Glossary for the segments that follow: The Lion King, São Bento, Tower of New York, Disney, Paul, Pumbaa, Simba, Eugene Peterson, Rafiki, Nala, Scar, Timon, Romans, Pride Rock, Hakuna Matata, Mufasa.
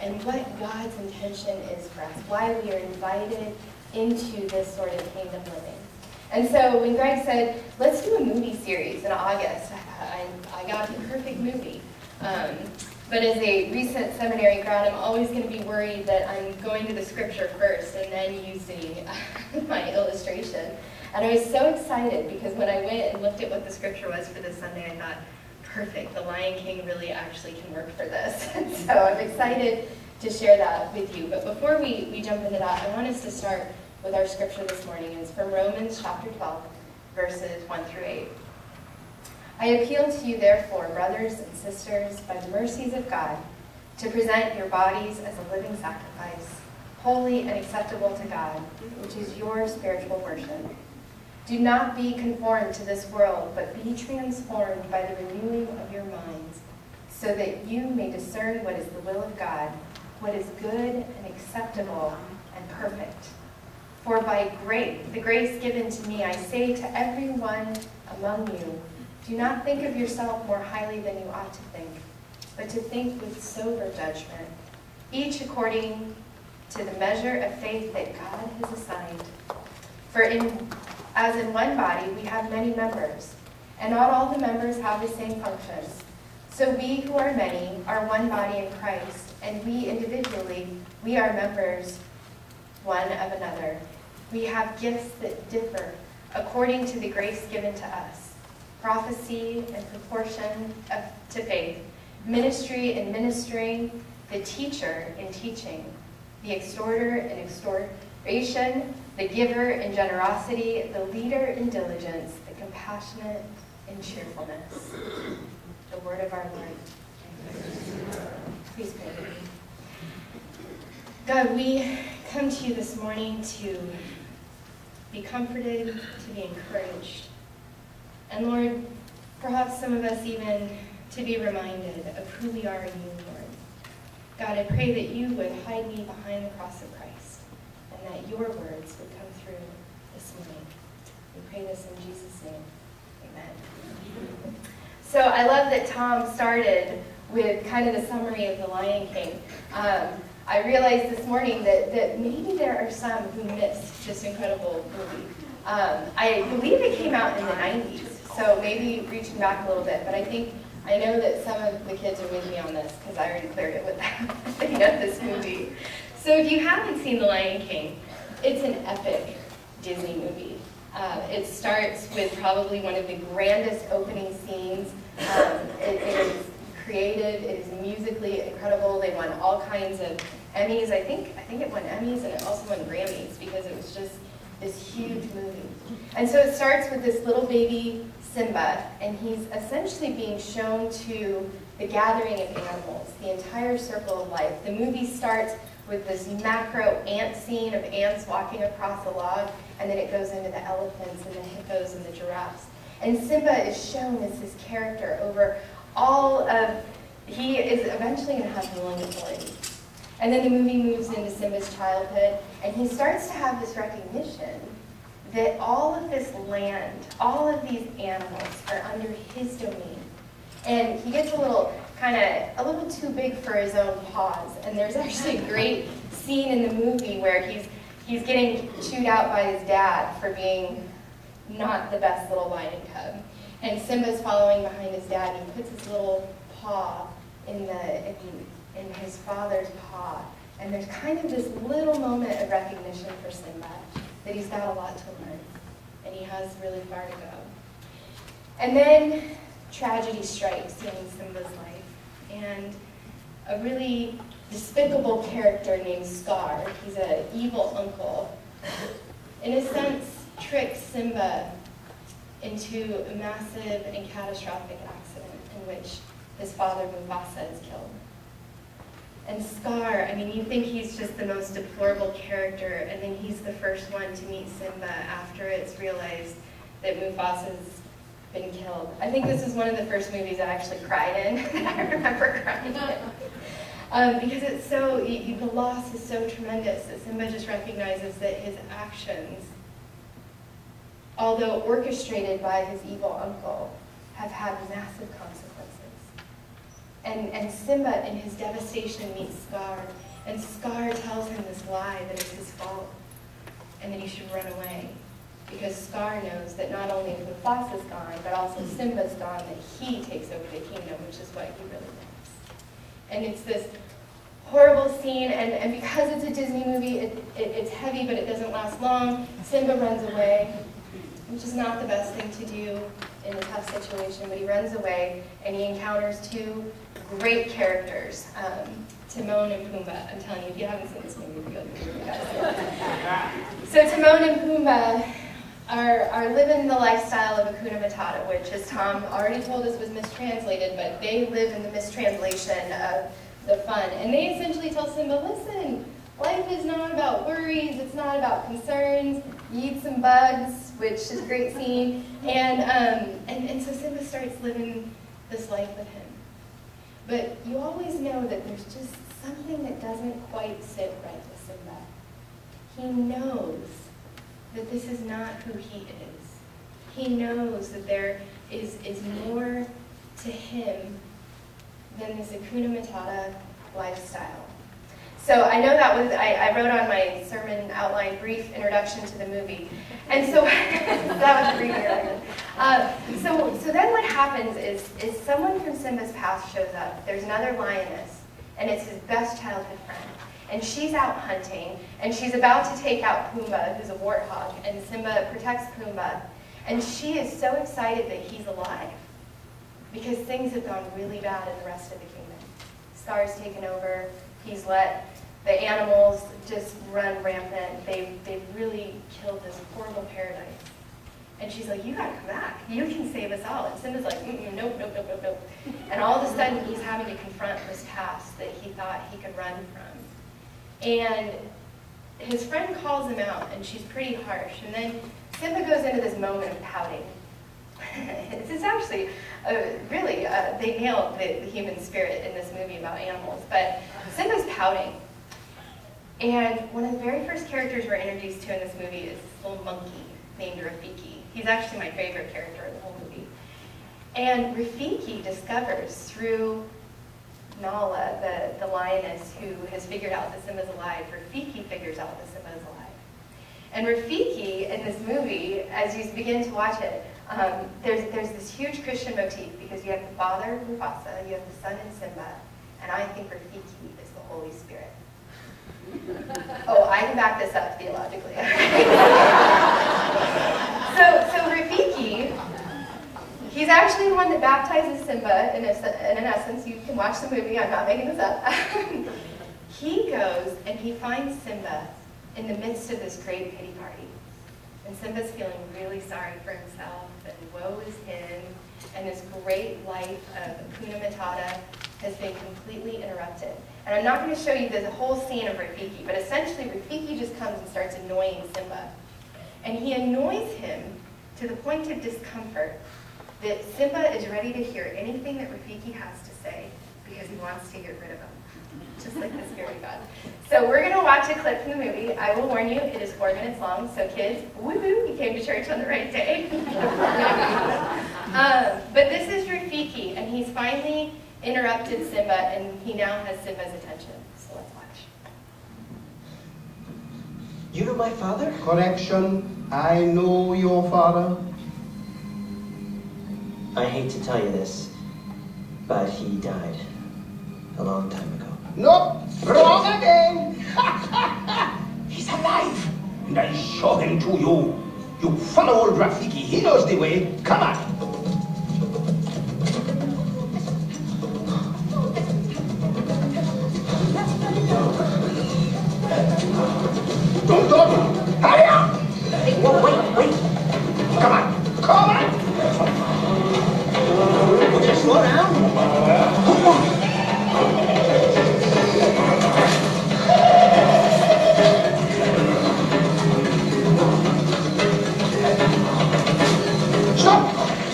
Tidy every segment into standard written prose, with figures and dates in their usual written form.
and what God's intention is for us, why we are invited into this sort of kingdom living. And so when Greg said, let's do a movie series in August, I got the perfect movie. But as a recent seminary grad, I'm always going to be worried that I'm going to the scripture first and then using my illustration. And I was so excited because when I went and looked at what the scripture was for this Sunday, I thought, perfect, the Lion King really actually can work for this. And so I'm excited to share that with you. But before we jump into that, I want us to start with our scripture this morning. It's from Romans chapter 12, verses 1 through 8. I appeal to you, therefore, brothers and sisters, by the mercies of God, to present your bodies as a living sacrifice, holy and acceptable to God, which is your spiritual worship. Do not be conformed to this world, but be transformed by the renewing of your minds, so that you may discern what is the will of God, what is good and acceptable and perfect. For by the grace given to me, I say to everyone among you, do not think of yourself more highly than you ought to think, but to think with sober judgment, each according to the measure of faith that God has assigned. For as in one body we have many members, and not all the members have the same functions. So we who are many are one body in Christ, and we individually, we are members one of another. We have gifts that differ according to the grace given to us. Prophecy in proportion to faith, ministry in ministering, the teacher in teaching, the exhorter in exhortation, the giver in generosity, the leader in diligence, the compassionate in cheerfulness. The word of our Lord. Please pray with me. God, we come to you this morning to be comforted, to be encouraged, and Lord, perhaps some of us even to be reminded of who we are in you, Lord. God, I pray that you would hide me behind the cross of Christ and that your words would come through this morning. We pray this in Jesus' name. Amen. So I love that Tom started with kind of a summary of The Lion King. I realized this morning that maybe there are some who missed this incredible movie. I believe it came out in the 90s. So maybe reaching back a little bit, but I know that some of the kids are with me on this because I already cleared it with them looking at this movie. So if you haven't seen The Lion King, it's an epic Disney movie. It starts with probably one of the grandest opening scenes. It is creative, it is musically incredible. They won all kinds of Emmys. I think it won Emmys and it also won Grammys because it was just this huge movie. And so it starts with this little baby Simba, and he's essentially being shown to the gathering of animals, the entire circle of life. The movie starts with this macro ant scene of ants walking across a log, and then it goes into the elephants and the hippos and the giraffes. And Simba is shown as this character over all of, he is eventually going to have healing authority. And then the movie moves into Simba's childhood, and he starts to have this recognition that all of this land, all of these animals are under his domain. And he gets a little too big for his own paws. And there's actually a great scene in the movie where he's getting chewed out by his dad for being not the best little lion cub. And Simba's following behind his dad, and he puts his little paw in his father's paw. And there's kind of this little moment of recognition for Simba that he's got a lot to learn, and he has really far to go. And then tragedy strikes in Simba's life, and a really despicable character named Scar, he's an evil uncle, in a sense tricks Simba into a massive and catastrophic accident in which his father Mufasa is killed. And Scar, I mean, you think he's just the most deplorable character, and then he's the first one to meet Simba after it's realized that Mufasa's been killed. I think this is one of the first movies I actually cried in. I remember crying in. Because it's so, the loss is so tremendous that Simba just recognizes that his actions, although orchestrated by his evil uncle, have had massive consequences. And Simba, in his devastation, meets Scar, and Scar tells him this lie that it's his fault, and that he should run away, because Scar knows that not only is Mufasa's gone, but also Simba's gone, that he takes over the kingdom, which is what he really wants. And it's this horrible scene, and because it's a Disney movie, it's heavy, but it doesn't last long. Simba runs away, which is not the best thing to do in a tough situation, but he runs away, and he encounters two great characters, Timon and Pumbaa. I'm telling you, if you haven't seen this movie, you'll be guys. So Timon and Pumbaa are living the lifestyle of Hakuna Matata, which, as Tom already told us, was mistranslated, but they live in the mistranslation of the fun. And they essentially tell Simba, listen, life is not about worries, it's not about concerns, you eat some bugs, which is a great scene. And so Simba starts living this life with him. But you always know that there's just something that doesn't quite sit right with Simba. He knows that this is not who he is. He knows that there is more to him than this Hakuna Matata lifestyle. So I know that was, I wrote on my sermon outline, brief introduction to the movie. And so, that was brief introduction. So then what happens is someone from Simba's past shows up. There's another lioness, and it's his best childhood friend. And she's out hunting, and she's about to take out Pumbaa, who's a warthog, and Simba protects Pumbaa. And she is so excited that he's alive, because things have gone really bad in the rest of the kingdom. Scar's taken over, he's let the animals just run rampant. They've really killed this horrible paradise. And she's like, you gotta come back. You can save us all. And Simba's like, nope, nope, nope, nope, nope. And all of a sudden, he's having to confront this past that he thought he could run from. And his friend calls him out, and she's pretty harsh. And then Simba goes into this moment of pouting. This is actually, really, they nailed the human spirit in this movie about animals. But Simba's pouting. And one of the very first characters we're introduced to in this movie is this little monkey named Rafiki. He's actually my favorite character in the whole movie. And Rafiki discovers through Nala, the lioness who has figured out that Simba's alive, Rafiki figures out that Simba's alive. And Rafiki, in this movie, as you begin to watch it, there's this huge Christian motif, because you have the father, Mufasa, you have the son in Simba, and I think Rafiki is the Holy Spirit. Oh, I can back this up theologically. So Rafiki, he's actually the one that baptizes Simba, and in essence, you can watch the movie, I'm not making this up. He goes and he finds Simba in the midst of this great pity party. And Simba's feeling really sorry for himself, and woe is him, and this great life of Hakuna Matata has been completely interrupted. And I'm not going to show you the whole scene of Rafiki, but essentially Rafiki just comes and starts annoying Simba. And he annoys him to the point of discomfort that Simba is ready to hear anything that Rafiki has to say, because he wants to get rid of him, just like the Spirit of God. So we're going to watch a clip from the movie. I will warn you, it is 4 minutes long, so kids, woo-hoo, you came to church on the right day. But this is Rafiki, and he's finally interrupted Simba, and he now has Simba's attention. So let's watch. You know my father? Correction, I know your father. I hate to tell you this, but he died a long time ago. Nope, wrong again! He's alive! And I'll show him to you. You follow old Rafiki, he knows the way. Come on! Don't! Hurry up! Wait! Come on! Would you slow down? Come on! Stop!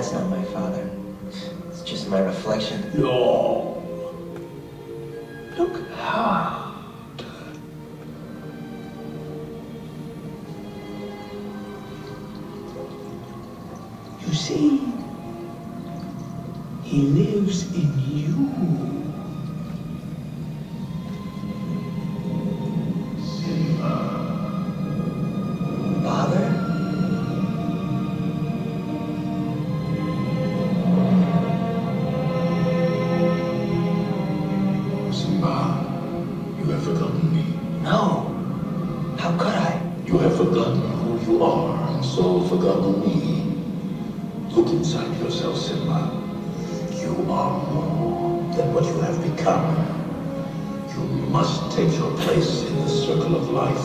That's not my father. It's just my reflection. No. Look hard. You see, he lives in you. Life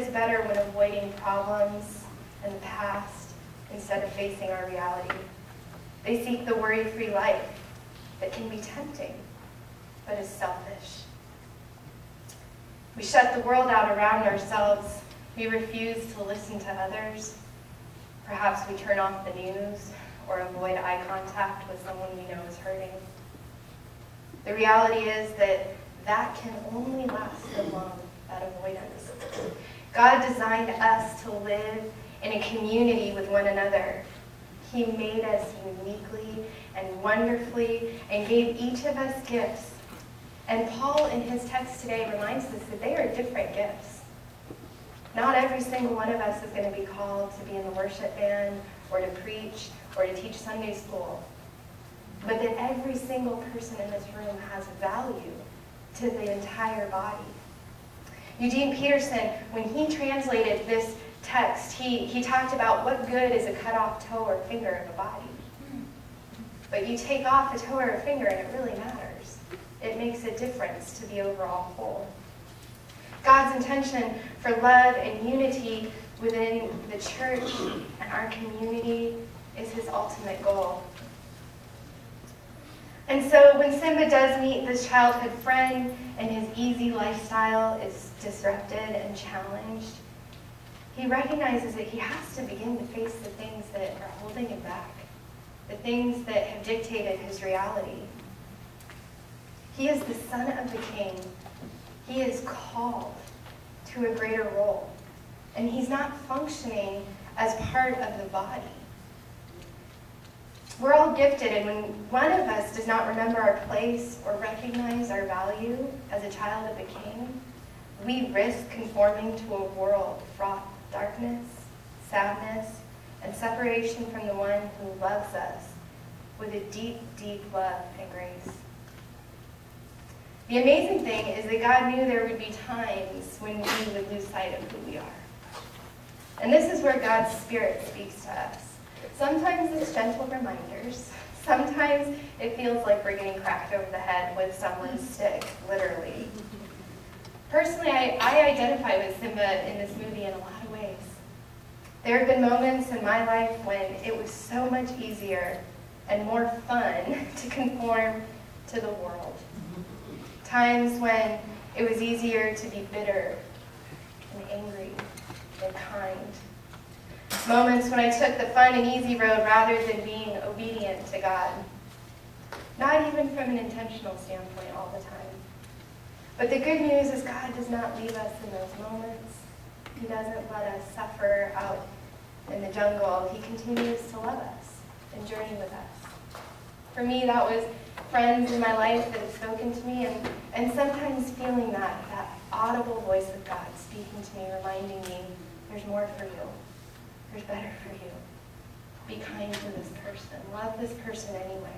is better when avoiding problems and the past instead of facing our reality. They seek the worry-free life that can be tempting, but is selfish. We shut the world out around ourselves. We refuse to listen to others. Perhaps we turn off the news or avoid eye contact with someone we know is hurting. The reality is that that can only last so long, that avoidance. God designed us to live in a community with one another. He made us uniquely and wonderfully and gave each of us gifts. And Paul in his text today reminds us that they are different gifts. Not every single one of us is going to be called to be in the worship band or to preach or to teach Sunday school. But that every single person in this room has value to the entire body. Eugene Peterson, when he translated this text, he talked about what good is a cut-off toe or finger of a body. But you take off a toe or a finger and it really matters. It makes a difference to the overall whole. God's intention for love and unity within the church and our community is his ultimate goal. And so when Simba does meet this childhood friend and his easy lifestyle is disrupted and challenged, he recognizes that he has to begin to face the things that are holding him back, the things that have dictated his reality. He is the son of the King. He is called to a greater role, and he's not functioning as part of the body. We're all gifted, and when one of us does not remember our place or recognize our value as a child of the King, we risk conforming to a world fraught with darkness, sadness, and separation from the one who loves us with a deep, deep love and grace. The amazing thing is that God knew there would be times when we would lose sight of who we are. And this is where God's Spirit speaks to us. Sometimes it's gentle reminders. Sometimes it feels like we're getting cracked over the head with someone's stick, literally. Personally, I identify with Simba in this movie in a lot of ways. There have been moments in my life when it was so much easier and more fun to conform to the world. Times when it was easier to be bitter and angry and kind. Moments when I took the fun and easy road rather than being obedient to God. Not even from an intentional standpoint all the time. But the good news is God does not leave us in those moments. He doesn't let us suffer out in the jungle. He continues to love us and journey with us. For me, that was friends in my life that have spoken to me, and sometimes feeling that audible voice of God speaking to me, reminding me, there's more for you. There's better for you. Be kind to this person. Love this person anyway.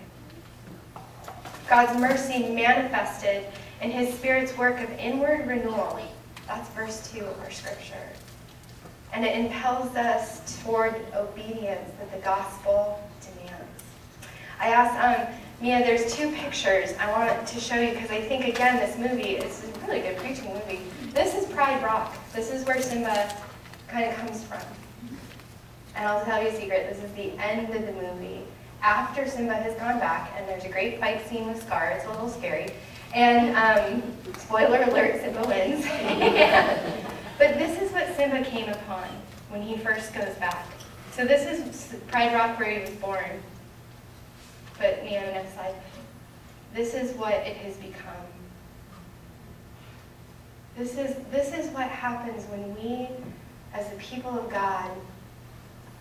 God's mercy manifested in his Spirit's work of inward renewal. That's verse 2 of our scripture. And it impels us toward obedience that the gospel demands. I asked Mia, there's two pictures I want to show you, because I think, again, this movie is a really good preaching movie. This is Pride Rock. This is where Simba kind of comes from. And I'll tell you a secret, this is the end of the movie. After Simba has gone back, and there's a great fight scene with Scar, it's a little scary. And spoiler alert, Simba wins. But this is what Simba came upon when he first goes back. So this is Pride Rock where he was born. But Neo, next slide. This is what it has become. This is what happens when we, as the people of God,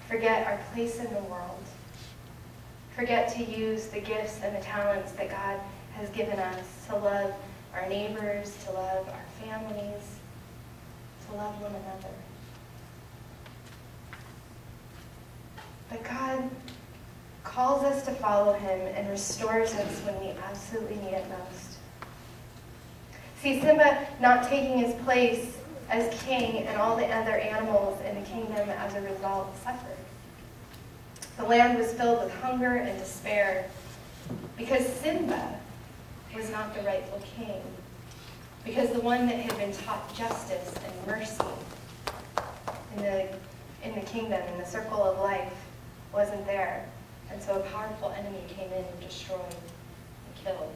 forget our place in the world. Forget to use the gifts and the talents that God has given us to love our neighbors, to love our families, to love one another. But God calls us to follow him and restores us when we absolutely need it most. See, Simba not taking his place as king and all the other animals in the kingdom as a result suffered. The land was filled with hunger and despair because Simba was not the rightful king, because the one that had been taught justice and mercy in the kingdom, in the circle of life, wasn't there. And so a powerful enemy came in and destroyed and killed.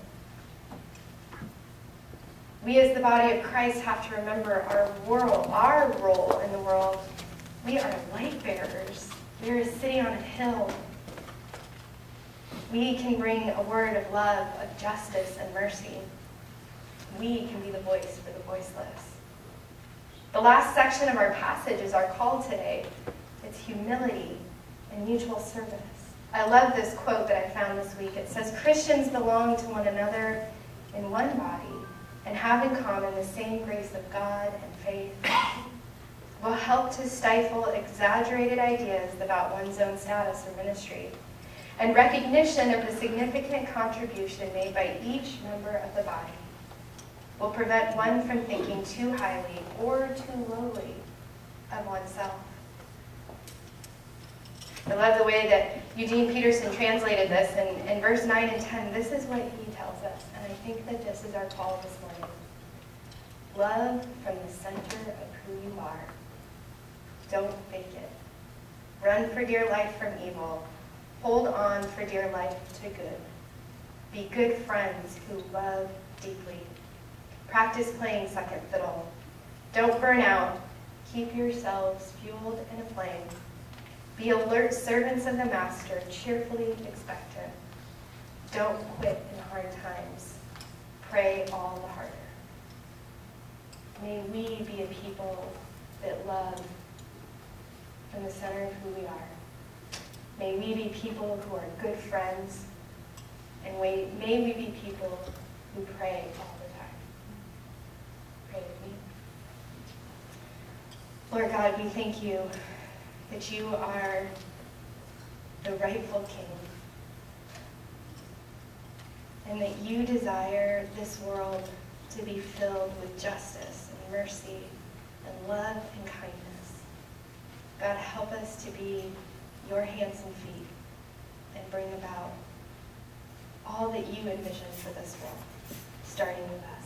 We as the body of Christ have to remember our role in the world. We are light bearers. We are a city on a hill. We can bring a word of love, of justice, and mercy. We can be the voice for the voiceless. The last section of our passage is our call today. It's humility and mutual service. I love this quote that I found this week. It says, Christians belong to one another in one body, and have in common the same grace of God and faith, will help to stifle exaggerated ideas about one's own status or ministry, and recognition of the significant contribution made by each member of the body will prevent one from thinking too highly or too lowly of oneself. I love the way that Eugene Peterson translated this, and in verse 9 and 10, this is what he tells us. I think that this is our call this morning. Love from the center of who you are. Don't fake it. Run for dear life from evil. Hold on for dear life to good. Be good friends who love deeply. Practice playing second fiddle. Don't burn out. Keep yourselves fueled and aflame. Be alert servants of the Master, cheerfully expectant. Don't quit in hard times. Pray all the harder. May we be a people that love from the center of who we are. May we be people who are good friends, and may we be people who pray all the time. Pray with me. Lord God, we thank you that you are the rightful King, and that you desire this world to be filled with justice and mercy and love and kindness. God, help us to be your hands and feet and bring about all that you envision for this world, starting with us.